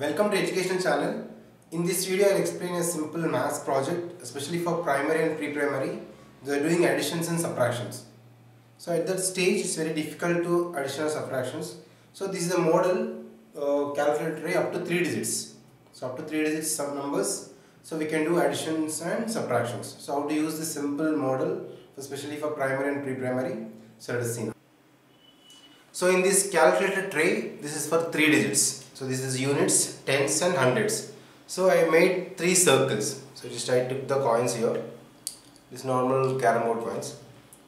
Welcome to Education Channel. In this video I will explain a simple maths project, especially for primary and pre-primary. They are doing additions and subtractions. So at that stage it's very difficult to additional subtractions. So this is a model calculated array up to 3 digits. So up to 3 digits some numbers. So we can do additions and subtractions. So how to use this simple model especially for primary and pre-primary. So let us see now. So in this calculated tray, this is for 3 digits. So this is units, tens and hundreds. So I made 3 circles. So just I took the coins here. This normal carom board coins.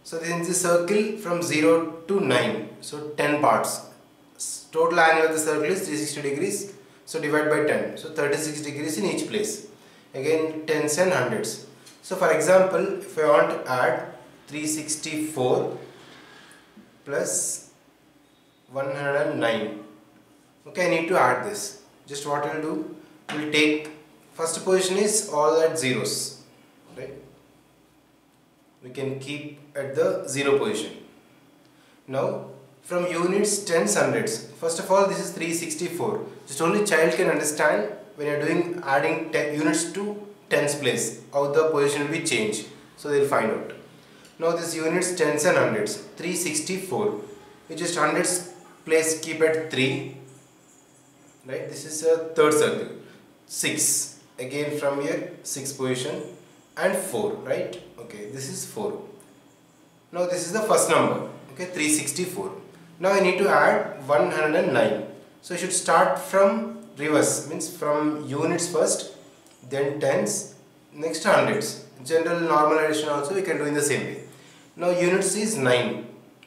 So then this circle from 0 to 9. So 10 parts. Total angle of the circle is 360 degrees. So divide by 10. So 36 degrees in each place. Again tens and hundreds. So for example, if I want to add 364 plus 109. Okay, I need to add this. Just what I will do, we will take first position is all at zeros, right? We can keep at the zero position. Now from units, tens, hundreds. First of all, this is 364. Just only child can understand when you are doing adding units to tens place, how the position will be changed. So they will find out. Now this units, tens and hundreds. 364. We just hundreds place keep at 3. Right, this is a third circle, 6, again from here 6 position and 4, right? Okay, this is 4. Now this is the first number, okay, 364. Now I need to add 109. So I should start from reverse, means from units first, then tens, next hundreds. General normal addition also we can do in the same way. Now units is 9,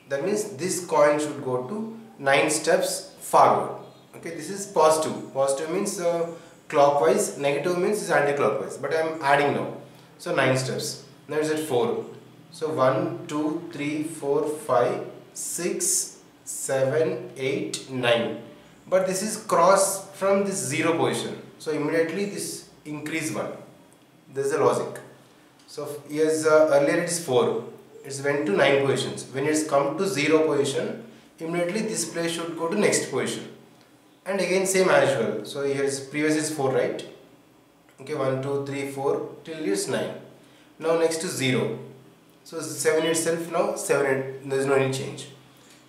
that means this coin should go to 9 steps forward. Okay, this is positive. Positive means clockwise, negative means is anti-clockwise. But I am adding now. So 9 steps. Now it's at 4. So 1, 2, 3, 4, 5, 6, 7, 8, 9. But this is cross from this 0 position. So immediately this increase 1. This is the logic. So yes, earlier it is 4. It's went to 9 positions. When it's come to 0 position, immediately this place should go to next position. And again same as well. So here is previous is 4, right? Okay, 1, 2, 3, 4 till it's 9. Now next is 0. So 7 itself now 7, there is no any change.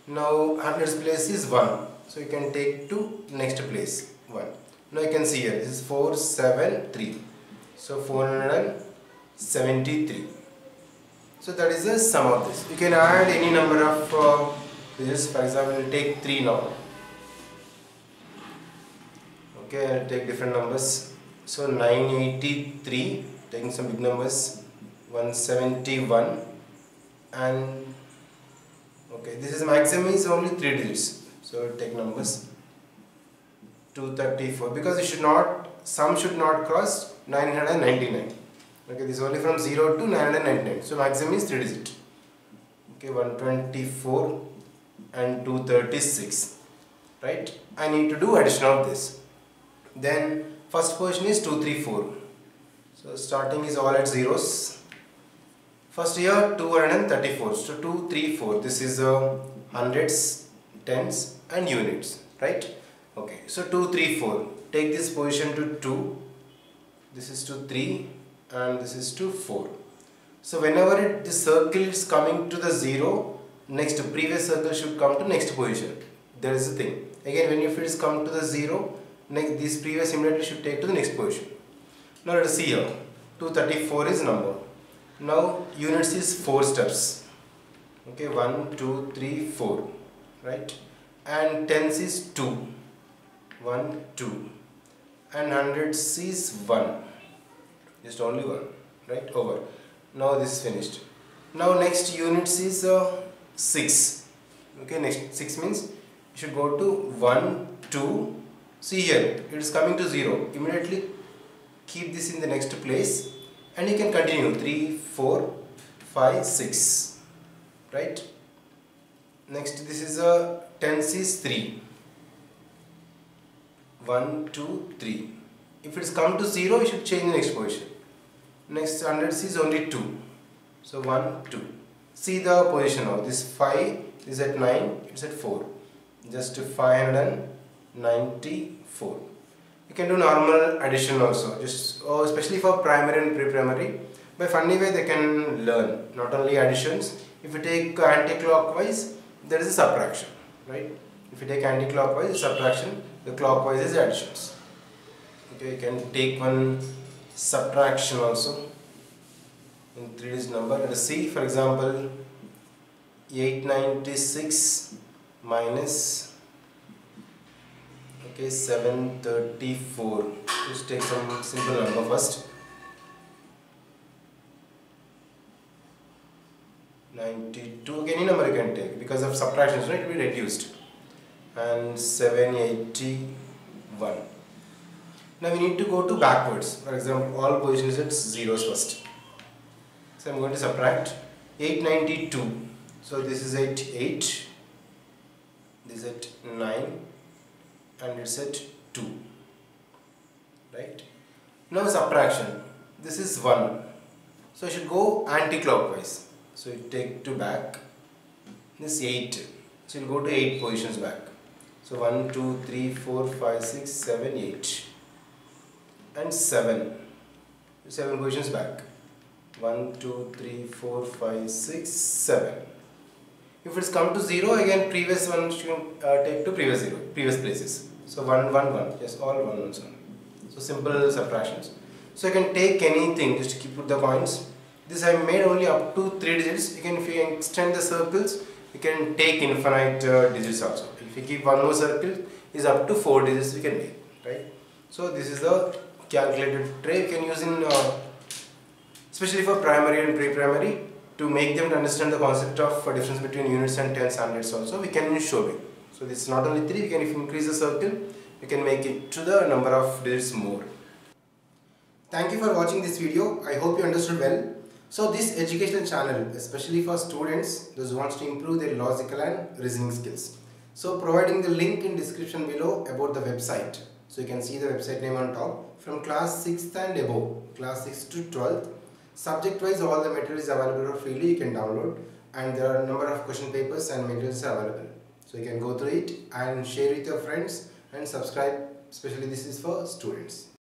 Now hundreds place is 1. So you can take to next place 1. Now you can see here this is 4, 7, 3. So 473. So that is the sum of this. You can add any number of digits. For example, we'll take 3 now. Okay, I'll take different numbers. So 983, taking some big numbers, 171, and okay, this is maximum is only 3 digits. So take numbers 234, because it should not, sum should not cross 999. Okay, this is only from 0 to 999. So maximum is 3 digit. Okay, 124 and 236. Right? I need to do addition of this. Then first position is 234. So starting is all at zeros. First here 234. So 234. This is hundreds, tens, and units. Right? Okay. So 234. Take this position to 2. This is to 3, and this is to 4. So whenever the circle is coming to the 0, next previous circle should come to next position. There is a thing. Again, when if it is come to the 0. Next, this previous immediately should take to the next position. Now let us see here. 234 is number. Now units is 4 steps. Okay, 1, 2, 3, 4. Right? And tens is 2. 1, 2. And hundreds is 1. Just only 1. Right? Over. Now this is finished. Now next units is 6. Okay, next 6 means you should go to 1, 2. See here, it is coming to 0. Immediately keep this in the next place and you can continue 3, 4, 5, 6. Right? Next, this is a tens is 3. 1, 2, 3. If it is come to 0, you should change the next position. Next, hundreds is only 2. So 1, 2. See the position now. This 5 is at 9, it's at 4. Just 594. You can do normal addition also, just especially for primary and pre-primary. By funny way they can learn not only additions. If you take anti-clockwise, there is a subtraction, right? If you take anti-clockwise, subtraction, the clockwise is additions. Okay, you can take one subtraction also in 3 digit number. Let us see, for example, 896 minus, okay, 734. Just take some simple number first. 92, okay, any number you can take, because of subtractions, right, it will be reduced. And 781. Now we need to go to backwards. For example, all positions at zeros first. So I'm going to subtract 892. So this is at 8, this is at 9, and it's at 2. Right? Now subtraction. This is 1. So I should go anti-clockwise. So you take 2 back. This is 8. So you'll go to 8 positions back. So 1, 2, 3, 4, 5, 6, 7, 8. And 7. 7 positions back. 1, 2, 3, 4, 5, 6, 7. If it's come to 0, again previous one you can take to previous 0, previous places. So 1, 1, 1. Yes, all 1, 1, 1. So simple subtractions. So you can take anything, just keep with the coins. This I made only up to 3 digits. Again, if you extend the circles, you can take infinite digits also. If you keep one more circle, is up to 4 digits we can make, right? So this is the calculated tray you can use in, especially for primary and pre-primary, to make them to understand the concept of difference between units and tens and hundreds also. We can use Shobing. So this is not only 3, we can, if you increase the circle, you can make it to the number of digits more. Thank you for watching this video. I hope you understood well. So this educational channel, especially for students, those who want to improve their logical and reasoning skills. So providing the link in description below about the website. So you can see the website name on top. From class 6th and above, class 6th to 12th. Subject wise all the material is available freely, you can download. And there are a number of question papers and materials are available. So you can go through it and share with your friends and subscribe. Especially this is for students.